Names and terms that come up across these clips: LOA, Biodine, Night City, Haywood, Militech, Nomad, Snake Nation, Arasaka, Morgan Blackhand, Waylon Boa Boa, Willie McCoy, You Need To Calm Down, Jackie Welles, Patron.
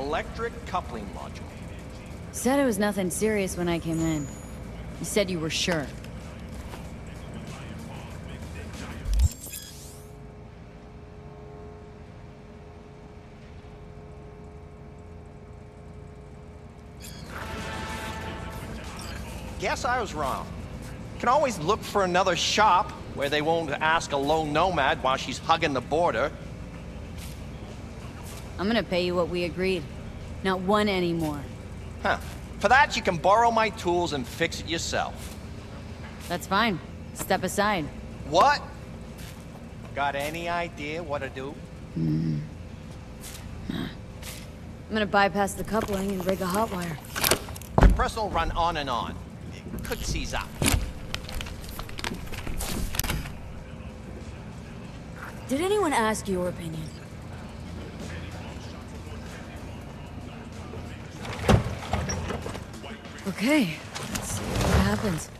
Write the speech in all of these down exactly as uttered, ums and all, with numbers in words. Electric coupling module. Said it was nothing serious when I came in. You said you were sure. Guess I was wrong. Can always look for another shop where they won't ask a lone nomad while she's hugging the border. I'm gonna pay you what we agreed. Not one anymore. Huh. For that, you can borrow my tools and fix it yourself. That's fine. Step aside. What? Got any idea what to do? Mm. I'm gonna bypass the coupling and rig a hot wire. The press will run on and on. It could seize up. Did anyone ask your opinion? Okay, let's see what happens.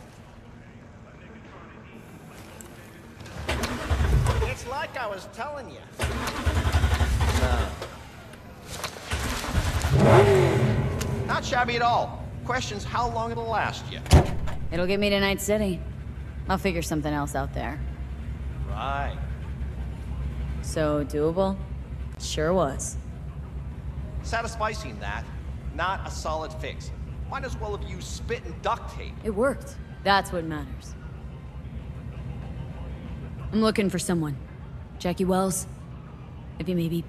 It's like I was telling you. No. Not shabby at all. Question's how long it'll last you. It'll get me to Night City. I'll figure something else out there. Right. So doable? Sure was. Satisficing that, not a solid fix. Might as well have used spit and duct tape. It worked. That's what matters. I'm looking for someone. Jackie Welles? If you maybe...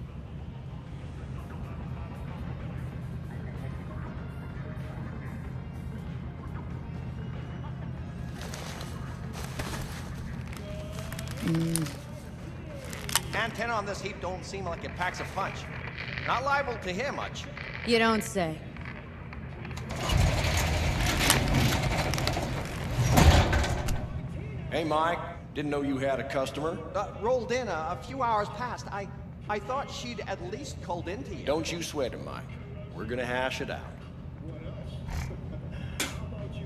Mm. Antenna on this heap don't seem like it packs a punch. Not liable to hear much. You don't say. Hey, Mike. Didn't know you had a customer. Uh, rolled in a, a few hours past. I, I thought she'd at least called into you. Don't you sweat it, Mike. We're gonna hash it out. What else? How about you?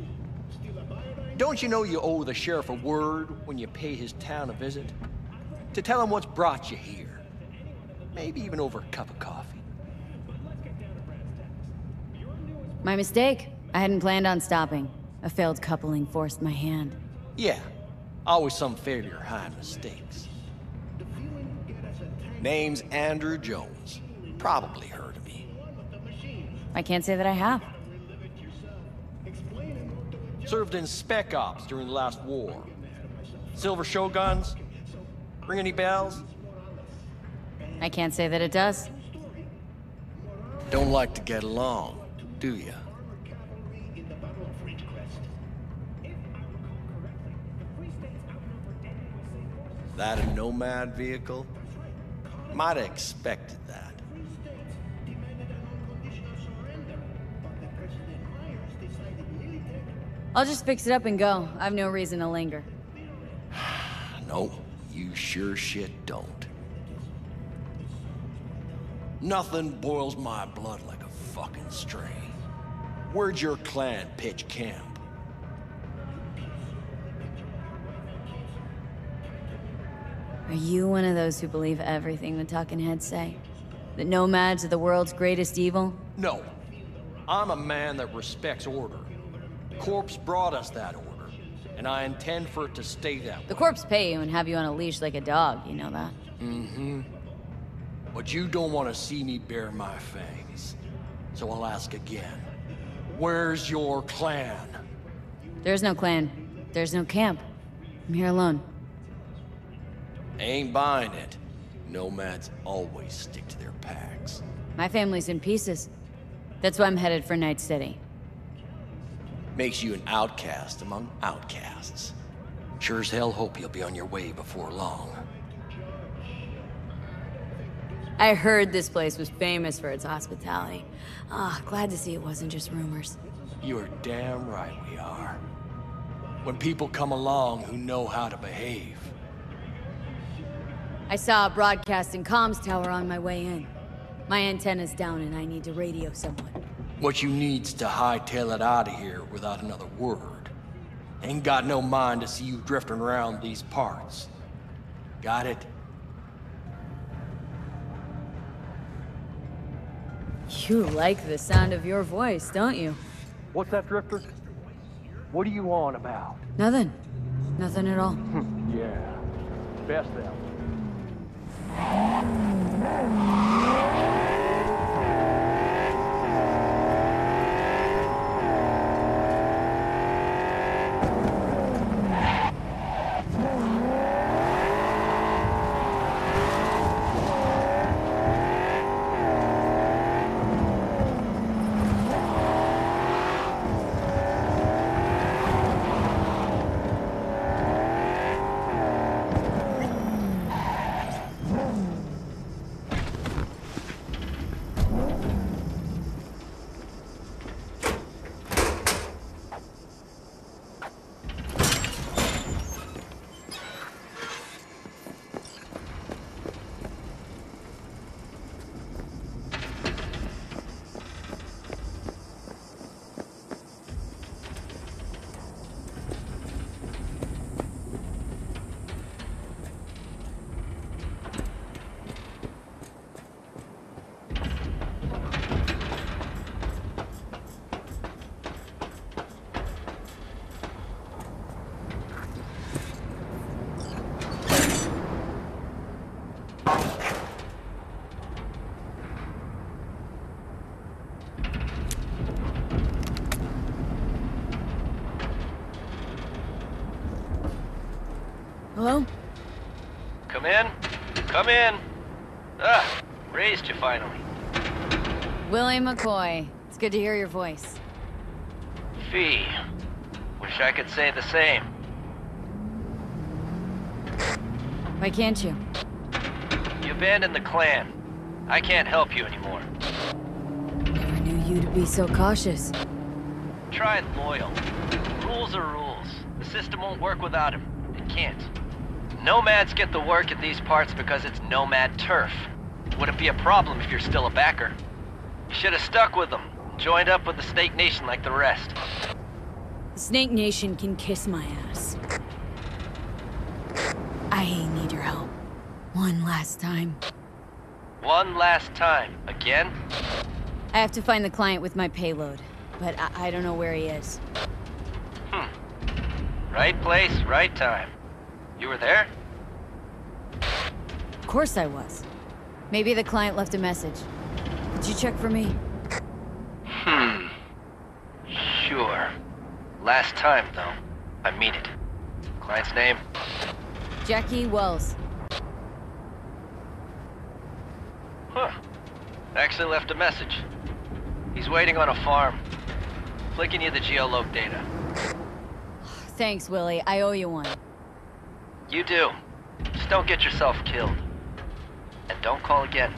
Steal a biodine? Don't you know you owe the sheriff a word when you pay his town a visit? To tell him what's brought you here. Maybe even over a cup of coffee. My mistake. I hadn't planned on stopping. A failed coupling forced my hand. Yeah. Always some failure high mistakes. Name's Andrew Jones. Probably heard of me. I can't say that I have. Served in Spec Ops during the last war. Silver Shoguns? Ring any bells? I can't say that it does. Don't like to get along, do ya? That a nomad vehicle? Might have expected that. I'll just fix it up and go. I've no reason to linger. Nope, you sure shit don't. Nothing boils my blood like a fucking string. Where'd your clan pitch camp? Are you one of those who believe everything the talking heads say? That nomads are the world's greatest evil? No. I'm a man that respects order. Corpse brought us that order, and I intend for it to stay that way. The Corpse pay you and have you on a leash like a dog, you know that? Mm-hmm. But you don't want to see me bare my fangs. So I'll ask again. Where's your clan? There's no clan. There's no camp. I'm here alone. Ain't buying it. Nomads always stick to their packs. My family's in pieces. That's why I'm headed for Night City. Makes you an outcast among outcasts. Sure as hell hope you'll be on your way before long. I heard this place was famous for its hospitality. Ah, oh, glad to see it wasn't just rumors. You're damn right we are. When people come along who know how to behave. I saw a broadcasting comms tower on my way in. My antenna's down and I need to radio someone. What you need's to hightail it out of here without another word. Ain't got no mind to see you drifting around these parts. Got it? You like the sound of your voice, don't you? What's that, Drifter? What are you on about? Nothing. Nothing at all. Yeah. Best out. Come in. Ah, raised you finally. Willie McCoy, it's good to hear your voice. Fee, wish I could say the same. Why can't you? You abandoned the clan. I can't help you anymore. Never knew you to be so cautious. Try and loyal. Rules are rules. The system won't work without him. It can't. Nomads get the work at these parts because it's nomad turf. Wouldn't be a problem if you're still a backer. You should have stuck with them, joined up with the Snake Nation like the rest. The Snake Nation can kiss my ass. I need your help. One last time. One last time, again? I have to find the client with my payload, but I, I don't know where he is. Hmm. Right place, right time. You were there? Of course I was. Maybe the client left a message. Did you check for me? Hmm. Sure. Last time, though. I mean it. Client's name? Jackie Welles. Huh. Actually left a message. He's waiting on a farm. Flicking you the geologue data. Thanks, Willie. I owe you one. You do. Just don't get yourself killed. And don't call again.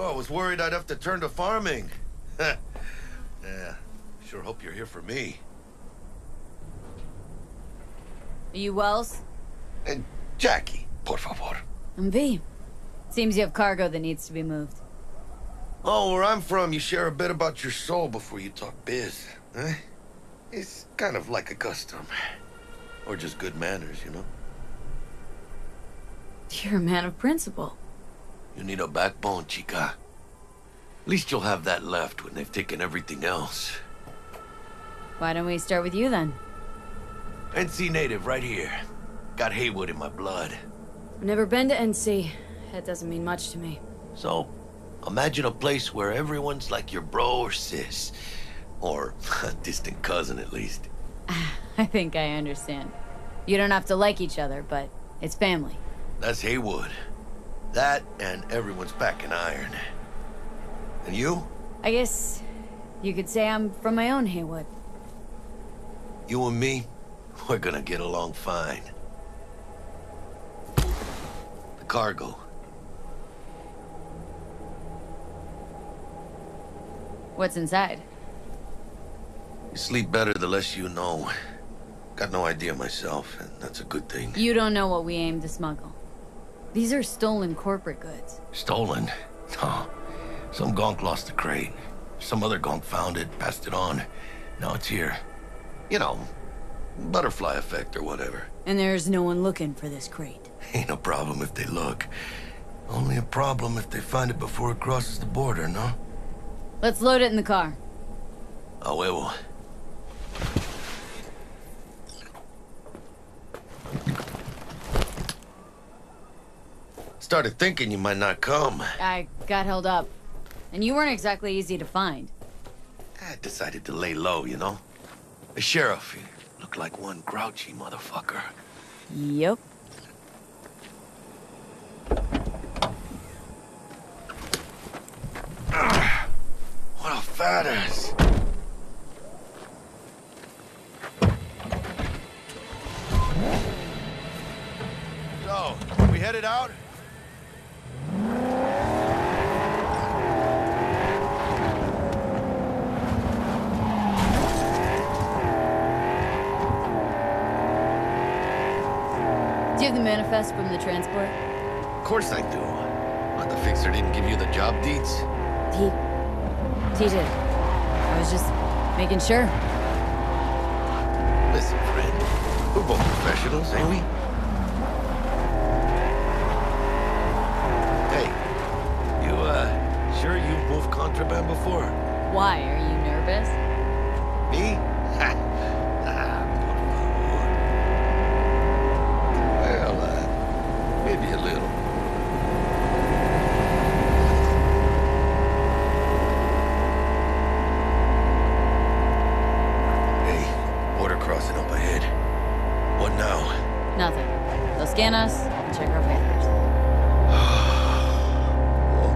I was worried I'd have to turn to farming. Yeah, sure hope you're here for me. Are you Wells? Uh, Jackie, por favor. And B, seems you have cargo that needs to be moved. Oh, where I'm from, you share a bit about your soul before you talk biz, eh? It's kind of like a custom. Or just good manners, you know? You're a man of principle. You need a backbone, chica. At least you'll have that left when they've taken everything else. Why don't we start with you, then? N C native, right here. Got Haywood in my blood. I've never been to N C. That doesn't mean much to me. So, imagine a place where everyone's like your bro or sis. Or a distant cousin, at least. I think I understand. You don't have to like each other, but it's family. That's Haywood. That and everyone's back in iron. And you? I guess you could say I'm from my own Haywood. You and me, we're gonna get along fine. The cargo. What's inside? You sleep better the less you know. Got no idea myself, and that's a good thing. You don't know what we aim to smuggle. These are stolen corporate goods. Stolen? No. Some gonk lost the crate. Some other gonk found it, passed it on. Now it's here. You know, butterfly effect or whatever. And there's no one looking for this crate. Ain't a problem if they look. Only a problem if they find it before it crosses the border, no? Let's load it in the car. A huevo. Started thinking you might not come. I got held up. And you weren't exactly easy to find. I decided to lay low, you know? The sheriff here looked like one grouchy motherfucker. Yep. Ugh, what a fat ass. So, we headed out? Do you have the manifest from the transport? Of course I do. But the fixer didn't give you the job deeds? He... he did. I was just making sure. Listen, friend. We're both professionals, ain't we? Hey. You, uh... sure you've moved contraband before? Why? Are you nervous? Me? Ha! Maybe a little. Hey, border crossing up ahead. What now? Nothing. They'll scan us and check our papers.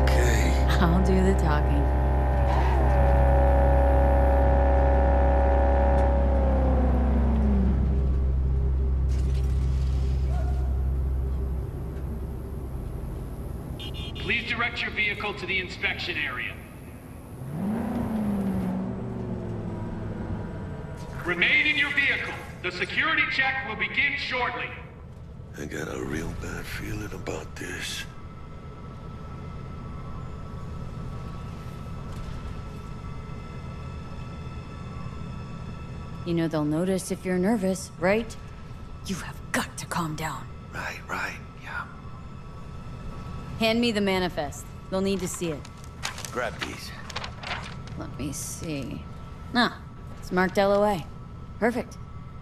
Okay. I'll do the talking. Your vehicle to the inspection area. Remain in your vehicle. The security check will begin shortly. I got a real bad feeling about this. You know they'll notice if you're nervous, right? You have got to calm down. Right, right. Hand me the manifest. They'll need to see it. Grab these. Let me see. Ah, it's marked L O A. Perfect.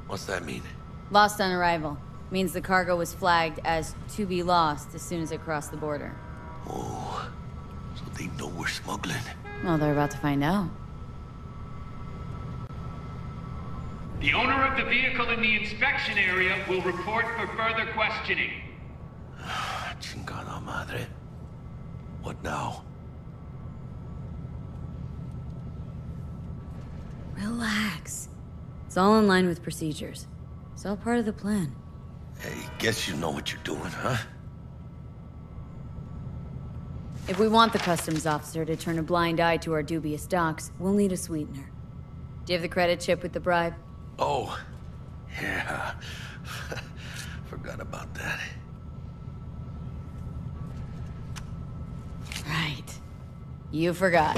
What's that mean? Lost on arrival. Means the cargo was flagged as to be lost as soon as it crossed the border. Oh, so they know we're smuggling. Well, they're about to find out. The owner of the vehicle in the inspection area will report for further questioning. Chingada madre. What now? Relax. It's all in line with procedures. It's all part of the plan. Hey, guess you know what you're doing, huh? If we want the customs officer to turn a blind eye to our dubious docks, we'll need a sweetener. Do you have the credit chip with the bribe? Oh, yeah. Forgot about that. You forgot.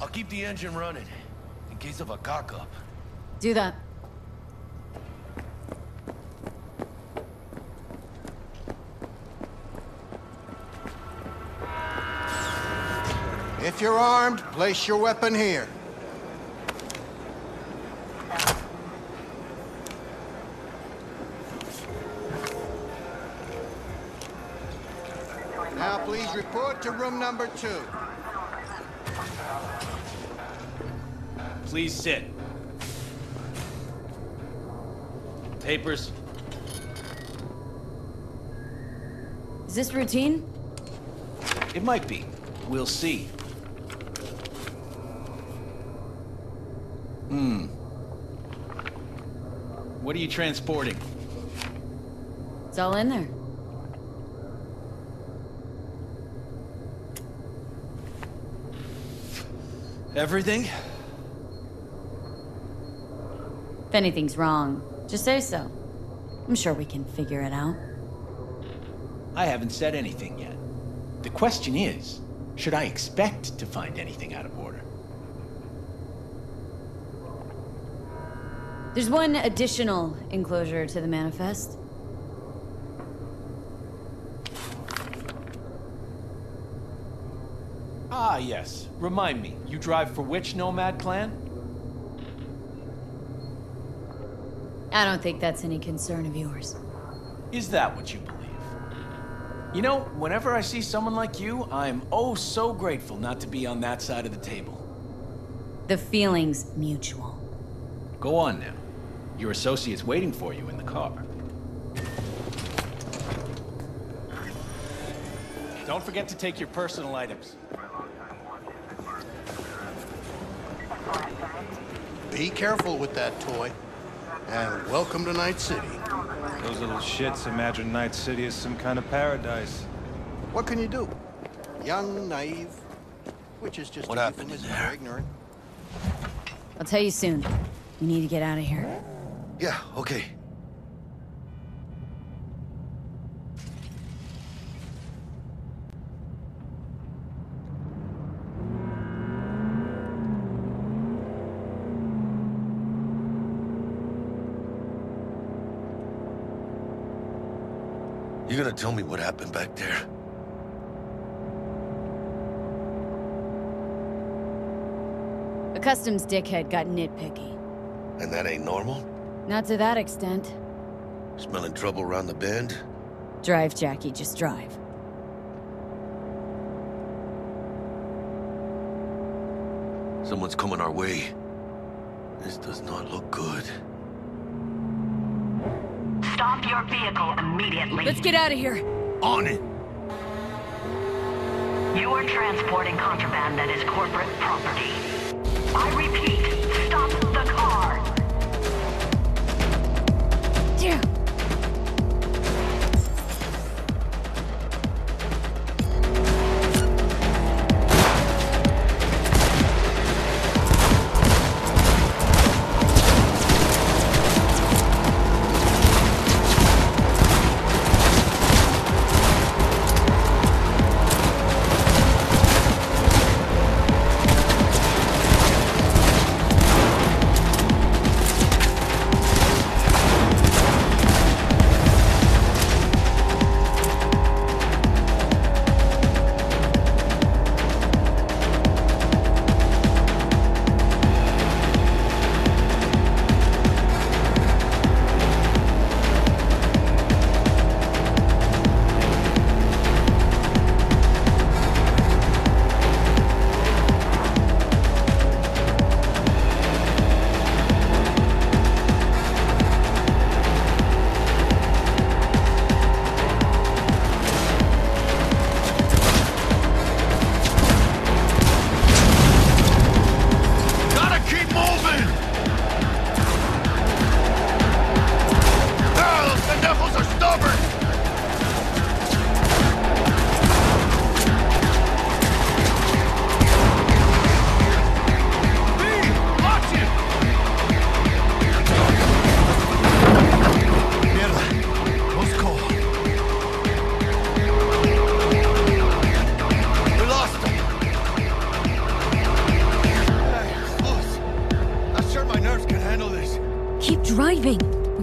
I'll keep the engine running, in case of a cock-up. Do that. If you're armed, place your weapon here. Now please report to room number two. Please sit. Papers. Is this routine? It might be. We'll see. Hmm. What are you transporting? It's all in there. Everything? If anything's wrong, just say so. I'm sure we can figure it out. I haven't said anything yet. The question is, should I expect to find anything out of order? There's one additional enclosure to the manifest. Ah, yes. Remind me, you drive for which nomad clan? I don't think that's any concern of yours. Is that what you believe? You know, whenever I see someone like you, I'm oh so grateful not to be on that side of the table. The feeling's mutual. Go on now. Your associate's waiting for you in the car. Don't forget to take your personal items. Be careful with that toy. And welcome to Night City. Those little shits imagine Night City is some kind of paradise. What can you do? Young, naive, which is just what happened in there? Ignorant. I'll tell you soon. We need to get out of here. Yeah, okay. You gonna tell me what happened back there? A customs dickhead got nitpicky. And that ain't normal? Not to that extent. Smelling trouble around the bend? Drive, Jackie, just drive. Someone's coming our way. This does not look good. Stop your vehicle immediately. Let's get out of here. On it. You are transporting contraband that is corporate property. I repeat, stop the car.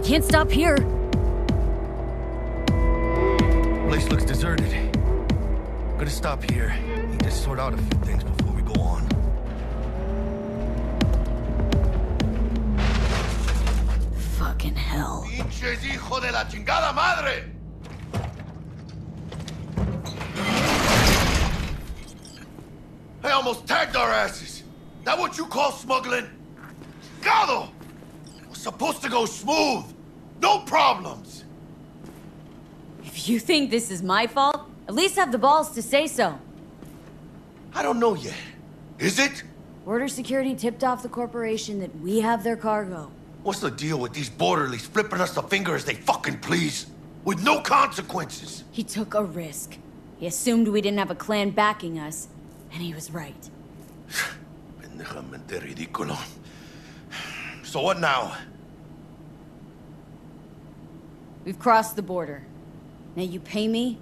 Can't stop here. Place looks deserted. Gonna stop here. Need to sort out a few things before we go on. Fucking hell. Pinches hijo de la chingada madre! They almost tagged our asses. That what you call smuggling? Chingado! It was supposed to go smooth. No problems. If you think this is my fault, at least have the balls to say so. I don't know yet. Is it? Border security tipped off the corporation that we have their cargo. What's the deal with these borderlies flipping us the finger as they fucking please? With no consequences. He took a risk. He assumed we didn't have a clan backing us. And he was right. So what now? We've crossed the border. Now you pay me,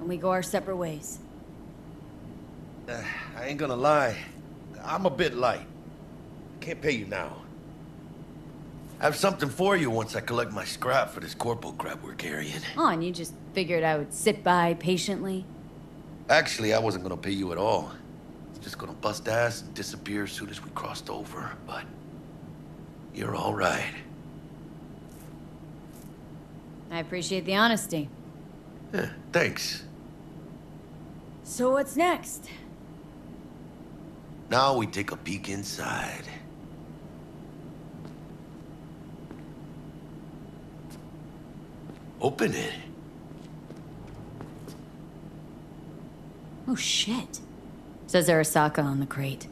and we go our separate ways. Uh, I ain't gonna lie. I'm a bit light. I can't pay you now. I have something for you once I collect my scrap for this corporal crap we're carrying. Oh, and you just figured I would sit by patiently? Actually, I wasn't gonna pay you at all. Just gonna bust ass and disappear as soon as we crossed over, but you're all right. I appreciate the honesty. Yeah, thanks. So what's next? Now we take a peek inside. Open it. Oh shit. Says Arasaka on the crate.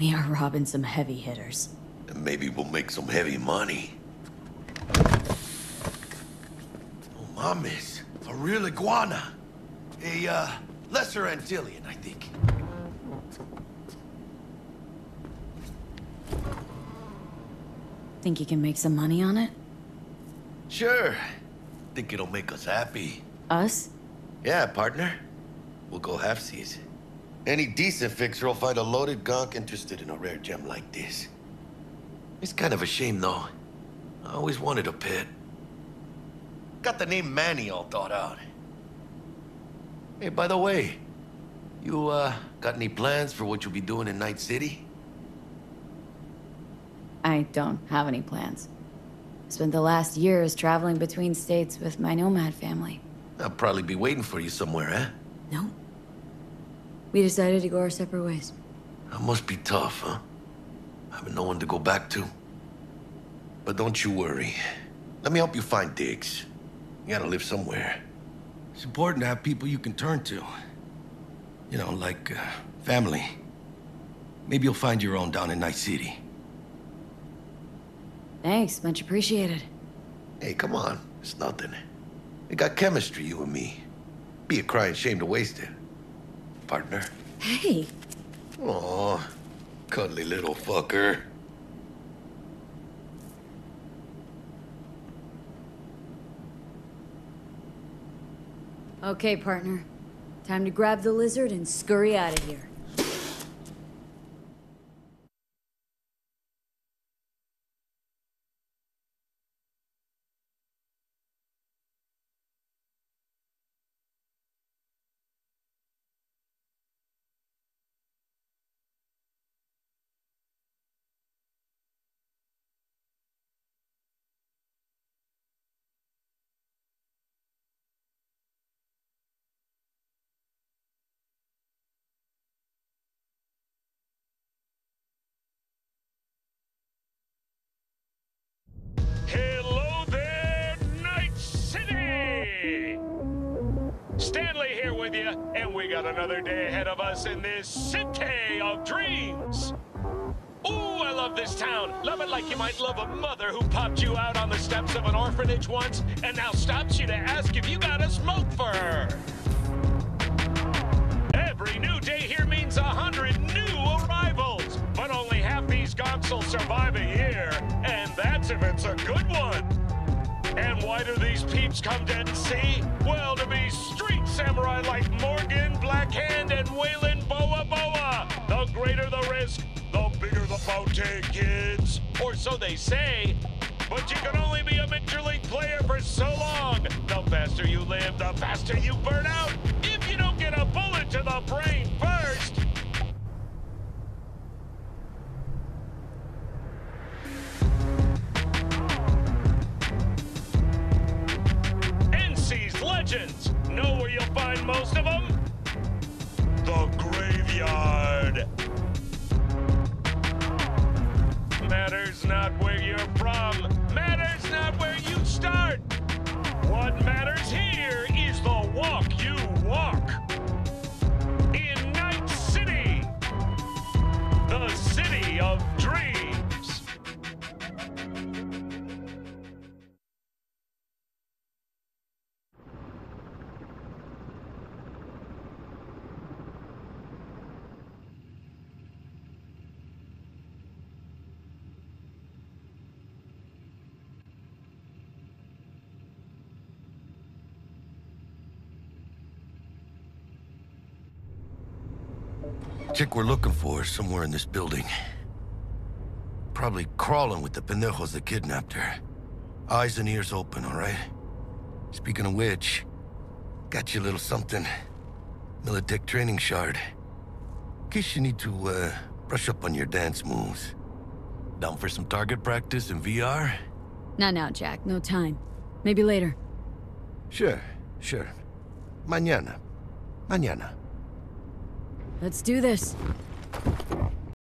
We are robbing some heavy hitters. And maybe we'll make some heavy money. Oh, mames. A real iguana. A, uh, lesser Antillean, I think. Think you can make some money on it? Sure. Think it'll make us happy. Us? Yeah, partner. We'll go halfsies. Any decent fixer will find a loaded gonk interested in a rare gem like this. It's kind of a shame, though. I always wanted a pet. Got the name Manny all thought out. Hey, by the way, you, uh, got any plans for what you'll be doing in Night City? I don't have any plans. I spent the last years traveling between states with my nomad family. I'll probably be waiting for you somewhere, eh? No. We decided to go our separate ways. That must be tough, huh? Having no one to go back to. But don't you worry. Let me help you find digs. You gotta live somewhere. It's important to have people you can turn to. You know, like, uh, family. Maybe you'll find your own down in Night City. Thanks, much appreciated. Hey, come on. It's nothing. We got chemistry, you and me. Be a crying shame to waste it. Partner. Hey. Aw, cuddly little fucker. Okay, partner. Time to grab the lizard and scurry out of here. Another day ahead of us in this city of dreams. Ooh, I love this town. Love it like you might love a mother who popped you out on the steps of an orphanage once and now stops you to ask if you got a smoke for her. Every new day here means a hundred new arrivals, but only half these gonks will survive a year, and that's if it's a good one. And why do these peeps come dead and see? Well, to be street samurai like Morgan Blackhand and Waylon Boa Boa. The greater the risk, the bigger the bounty, kids. Or so they say. but you can only be a major league player for so long. The faster you live, the faster you burn out. If you don't get a bullet to the brain first. N C's Legends. Know where you'll find most of them? The graveyard. Matters not where you're from, matters not where you start. What matters here is the walk you walk. In Night City, the city of dreams. Chick we're looking for is somewhere in this building. Probably crawling with the pendejos that kidnapped her. Eyes and ears open, all right? Speaking of which, got you a little something. Militech training shard. In case you need to, uh, brush up on your dance moves. Down for some target practice in V R? Not now, Jack. No time. Maybe later. Sure, sure. Mañana. Mañana. Let's do this.